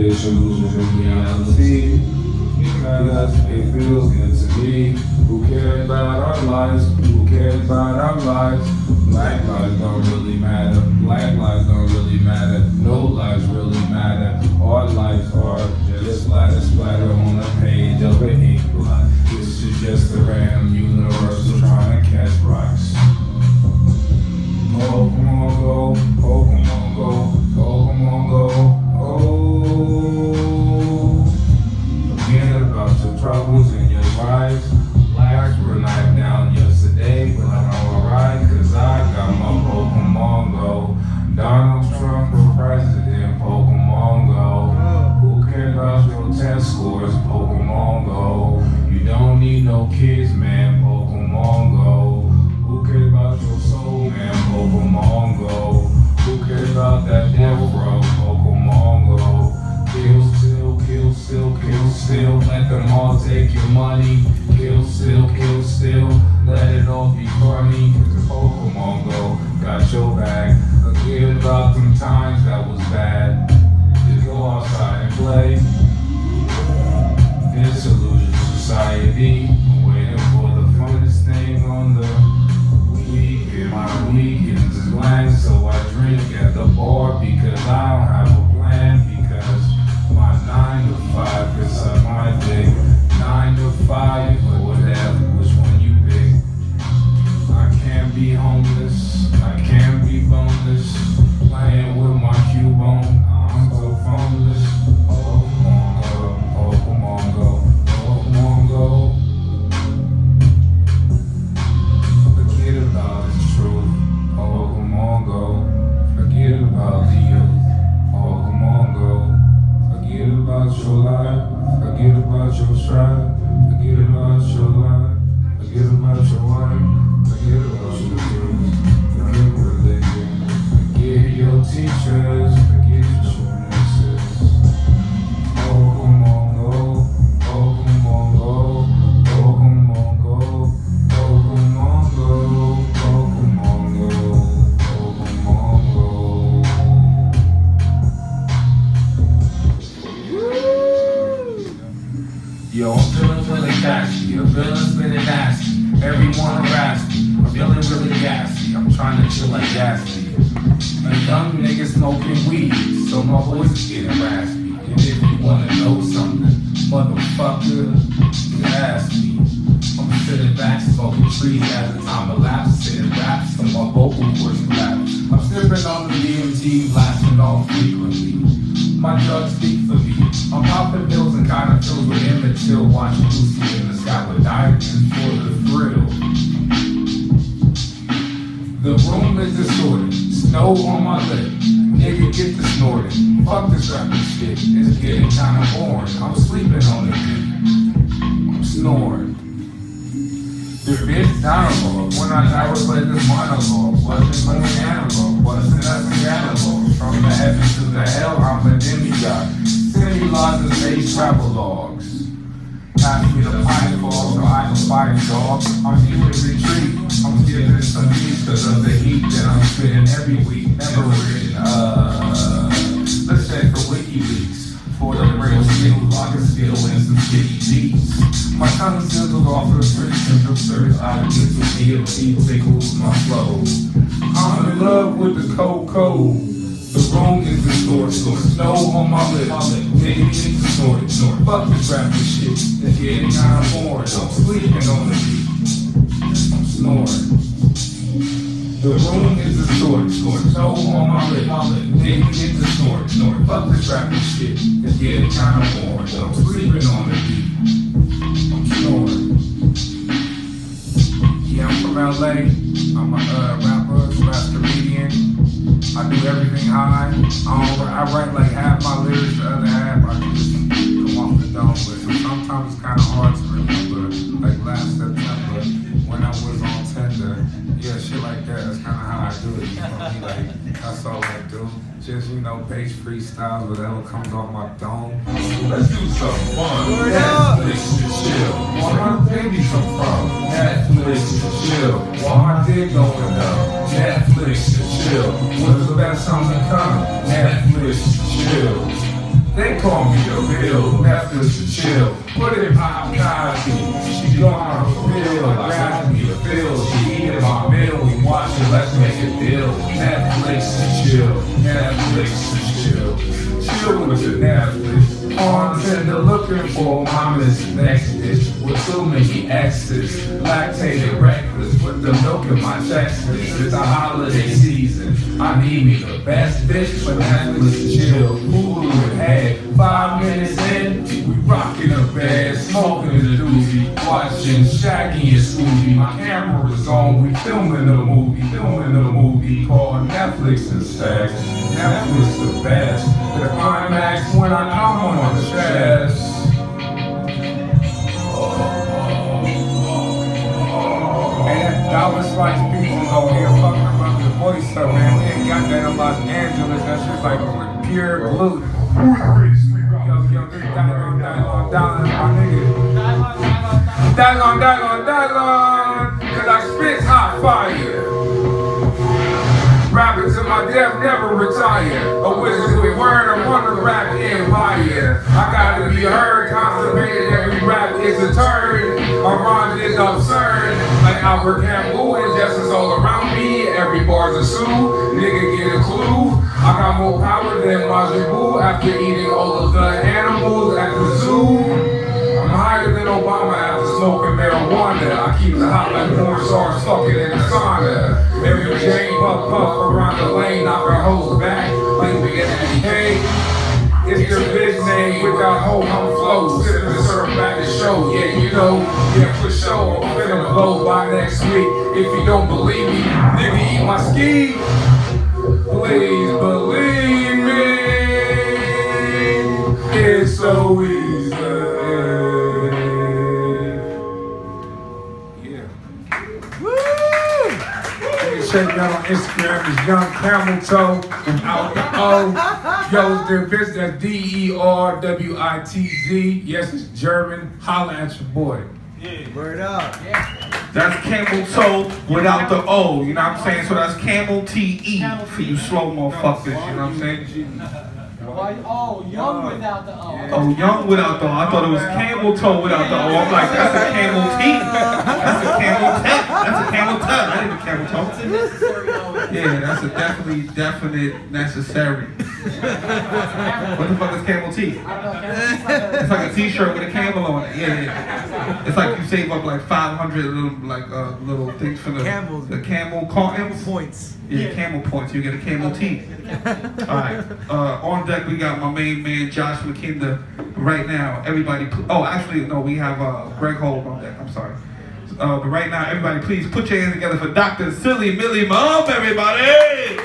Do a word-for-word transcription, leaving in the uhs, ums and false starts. Delusions in reality, because it feels good to me. Who cares about our lives? Who cares about our lives? Black lives don't really matter. Black lives don't really matter. No lives really matter. Our lives are just splatter splatter on the page of an ink blot. This is just a random universal trying to catch rocks. Pokemon Go, Pokemon Go, Pokemon Go, oh. Forget about your troubles and your lives. Lives were knocked down yesterday, but I'm alright, cause I got my Pokemon Go. Donald Trump for president, Pokemon Go. Who cares about your test scores, Pokemon Go. You don't need no kids, man, Pokemon Go. Who cares about your soul, man, Pokemon Go. Who cares about that devil, bro, Pokemon Go. Kill, still, kill, still, kill, still. Let them all take your money. Kill, still, kill, still. Let it all be funny. Cause Pokemon Go got your back. Forget about them times that was bad. Just go outside and play. Disillusioned society. Waiting for the funnest thing on the weekend. My weekends is blank, so I drink at the bar because I don't have a plan. Because my nine to five is on my dick. Nine to five or whatever, which one you pick. I can't be homeless. I can't be boneless. Playing with my Cubone. I'm so phoneless. Oh, come on, go. Oh, come on, go. Oh, come on, go. Forget about the truth, oh come on go. Forget about the youth, oh come on go. Forget about your life, forget about your strife, forget about your life, forget about your wife, forget about your dreams, forget religion, forget your teachers, forget your nurses. Oh come on go, oh come on go, oh come on go, oh come on go. Yo, I'm feeling really gassy, I'm feeling spinning nasty. Everyone harass me, I'm feeling really gassy. I'm trying to chill like gassy. A young nigga smoking weed, so my voice is getting raspy. And if you wanna know something, motherfucker, you ask me. I'm sitting back, smoking trees as the time elapsed, sitting raps, so my vocal cords collapse. I'm sipping on the D M T, blasting off frequently. My drugs speak for me. I'm popping pills and kind of filled with Emmett Till, watching Lucy in the Sky with Diamonds for the thrill. The room is disordered, snow on my lip. Nigga get the snorting. Fuck this rapping shit, it's getting kinda boring. I'm sleeping on it, I'm snoring. The bitch dialogue, when I die was playing this monologue. Wasn't like an analog, wasn't as a catalog. From the heaven to the hell, I'm a demigod. City laws and stage travel logs. Pass me the pinefall, so I can buy a dog. I'm here to retreat, I'm giving some peace because of the heat that I'm spitting every week. Never written, uh, let's check for WikiLeaks. For the real skill, lock a skill and some skinny jeans. My tongue sizzled off of the fridge and filters. I get some D M T tickles my flow. I'm in love with the cocoa. The room is distorted, snow on my lips. Baby, it's distorted. Fuck this rapping shit. It's getting kind of boring. I'm sleeping on the beat. I'm snoring. The room is distorted, snow on my lip, nigga get distorted, snorted, fuck this rapping shit, it's getting kinda boring, I'm sleeping on the beat, I'm snoring. Yeah, I'm from L A, I'm a uh, rapper, rap comedian, I do everything high, I, don't, I write like half my lyrics, the other half I can just come off the dome with, so sometimes it's kinda hard to remember, like last September, when I was on Tinder. Yeah, shit like that, that's kind of how I do it, you know, me, like, that's all I do. Just, you know, page freestyles, whatever comes off my dome. Let's do something fun, Netflix and chill. Where my baby come from, Netflix and chill. Where my dick going up, Netflix and chill. When's the best time to come, Netflix and chill. They call me the real methods to chill. Put it pop Cosby. She know how to feel. I got me to feel. She eating my meal. We watch it. Let's make it deal. Netflix to chill. Netflix to chill. Chill with the Netflix. On Tinder looking for mama's next dish with too many exes. Lactated reckless with the milk in my checklist. It's a holiday season. I need me the best bitch for Netflix to chill. Who would have five minutes in? We rocking a bed, smoking a doobie, watching Shaggy and Scooby. My camera's on, we filming a movie, filming a movie called Netflix and Sex. Netflix the best. The climax when I come on the chest. Dollar Slice people over here fucking about the voice up, man. We ain't got that in Los Angeles. That shit's like pure blue. Yo, yo, three, Dylon, Dylon, Dylon, my nigga. Dylon, Dylon, Dylon, cause I spit hot fire. Rapping to my death, never retire. A wizard with word, I'm on the rap empire. I gotta be heard, constipated, every rap is a turn. My rhyme is absurd. Like Albert Camus, injustice all around me. Every bar's a sue, nigga get a clue. I got more power than Majin Buu after eating all of the animals at the zoo. I'm higher than Obama after smoking marijuana. I keep the hot like porn stars fucking in the sauna. Every chain puff puff around the lane, knock her hoes back, like we get an M K. It's your bitch name with that whole home flow. Sit and serve back the show, yeah, you know. Yeah, for sure, I'm finna blow by next week. If you don't believe me, nigga, eat my ski. Please believe me. It's so easy. Yeah. Woo! You can check that on Instagram. It's Young Cameltoe out the O. Yo, it's their bitch, that's D E R W I T Z. Yes, it's German. Holla at your boy. Yeah. Word up. Yeah. That's Cameltoe without the O, you know what I'm saying? So that's Camel T E for you slow motherfuckers, you know what I'm saying? Oh, Young without the O. Oh, Young without the O. I thought it was Cameltoe without the O. I'm like, that's a Camel T. That's a Camel T. That's a Camel T. That ain't a Camel Toe. It's a necessary O. Yeah, that's a definitely, definite, necessary. What the fuck is camel tea? It's like a t-shirt with a camel on it. Yeah, yeah. It's like you save up like five hundred little like uh, little things for the camels. The camel camel points. Yeah, yeah, camel points. You get a camel tea. All right. Uh, on deck we got my main man Josh McKinder right now. Everybody. Oh, actually no, we have uh, Greg Holt on deck. I'm sorry. Uh, but right now, everybody, please put your hands together for Doctor Silly Millie Mom, everybody.